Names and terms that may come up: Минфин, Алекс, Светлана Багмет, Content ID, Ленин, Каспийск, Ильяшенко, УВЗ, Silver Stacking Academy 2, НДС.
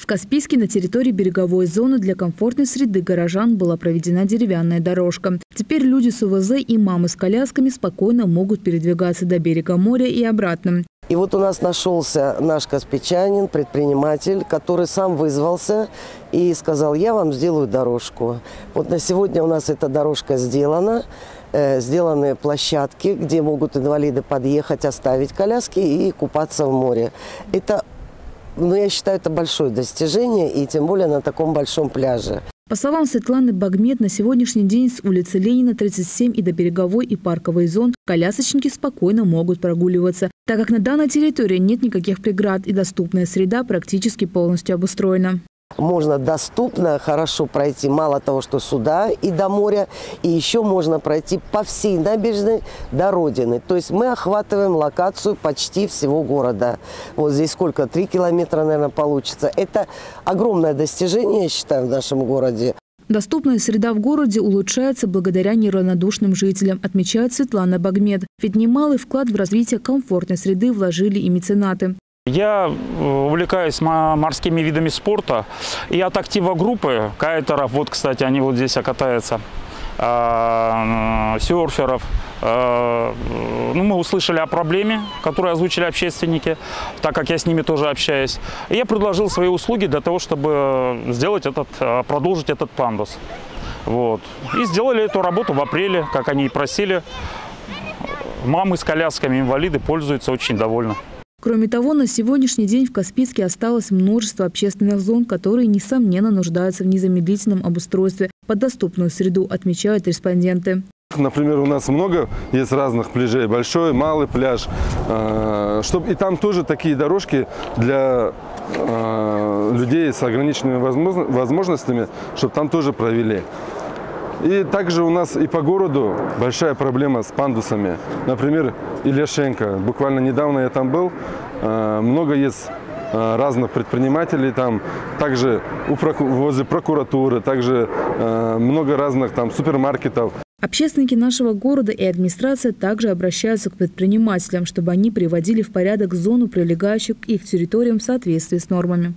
В Каспийске на территории береговой зоны для комфортной среды горожан была проведена деревянная дорожка. Теперь люди с УВЗ и мамы с колясками спокойно могут передвигаться до берега моря и обратно. И вот у нас нашелся наш каспийчанин, предприниматель, который сам вызвался и сказал: я вам сделаю дорожку. Вот на сегодня у нас эта дорожка сделана. Сделаны площадки, где могут инвалиды подъехать, оставить коляски и купаться в море. Это, я считаю, это большое достижение, и тем более на таком большом пляже. По словам Светланы Багмет, на сегодняшний день с улицы Ленина, 37 и до береговой и парковой зон колясочники спокойно могут прогуливаться, так как на данной территории нет никаких преград и доступная среда практически полностью обустроена. Можно доступно, хорошо пройти, мало того, что сюда и до моря, и еще можно пройти по всей набережной до Родины. То есть мы охватываем локацию почти всего города. Вот здесь сколько? 3 километра, наверное, получится. Это огромное достижение, я считаю, в нашем городе. Доступная среда в городе улучшается благодаря неравнодушным жителям, отмечает Светлана Багмет. Ведь немалый вклад в развитие комфортной среды вложили и меценаты. Я увлекаюсь морскими видами спорта и от актива группы кайтеров, вот, кстати, они вот здесь катаются, серферов. Ну, мы услышали о проблеме, которую озвучили общественники, так как я с ними тоже общаюсь. И я предложил свои услуги для того, чтобы сделать продолжить этот пандус. Вот. И сделали эту работу в апреле, как они и просили. Мамы с колясками, инвалиды пользуются, очень довольны. Кроме того, на сегодняшний день в Каспийске осталось множество общественных зон, которые, несомненно, нуждаются в незамедлительном обустройстве под доступную среду, отмечают респонденты. Например, у нас много есть разных пляжей, большой, малый пляж. И там тоже такие дорожки для людей с ограниченными возможностями, чтобы там тоже провели. И также у нас и по городу большая проблема с пандусами. Например, Ильяшенко. Буквально недавно я там был. Много есть разных предпринимателей там. Также возле прокуратуры, также много разных там супермаркетов. Общественники нашего города и администрация также обращаются к предпринимателям, чтобы они приводили в порядок зону, прилегающую к их территориям в соответствии с нормами.